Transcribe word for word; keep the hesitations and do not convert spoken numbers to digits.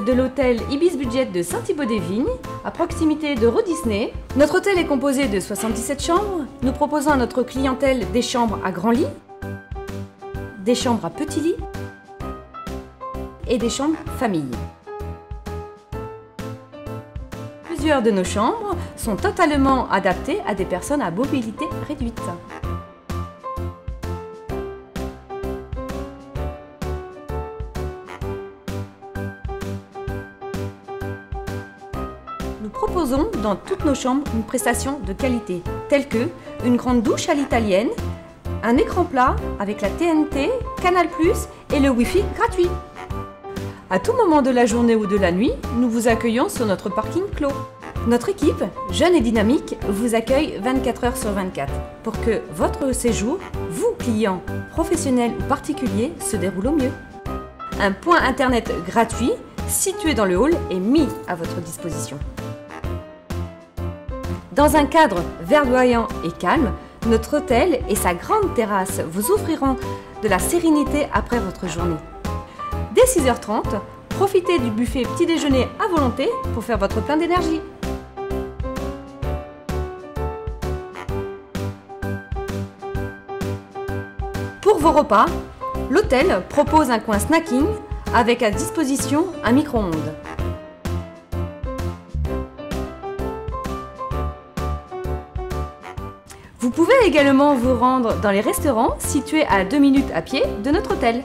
de l'hôtel Ibis Budget de Saint-Thibault-des-Vignes, à proximité de Rue Disney. Notre hôtel est composé de soixante-dix-sept chambres. Nous proposons à notre clientèle des chambres à grand lit, des chambres à petit lit et des chambres famille. Plusieurs de nos chambres sont totalement adaptées à des personnes à mobilité réduite. Nous proposons dans toutes nos chambres une prestation de qualité, telle que une grande douche à l'italienne, un écran plat avec la T N T, Canal plus, et le Wi-Fi gratuit. À tout moment de la journée ou de la nuit, nous vous accueillons sur notre parking clos. Notre équipe, jeune et dynamique, vous accueille vingt-quatre heures sur vingt-quatre pour que votre séjour, vous clients, professionnels ou particuliers, se déroule au mieux. Un point internet gratuit situé dans le hall est mis à votre disposition. Dans un cadre verdoyant et calme, notre hôtel et sa grande terrasse vous offriront de la sérénité après votre journée. Dès six heures trente, profitez du buffet petit-déjeuner à volonté pour faire votre plein d'énergie. Pour vos repas, l'hôtel propose un coin snacking avec à disposition un micro-ondes. Vous pouvez également vous rendre dans les restaurants situés à deux minutes à pied de notre hôtel.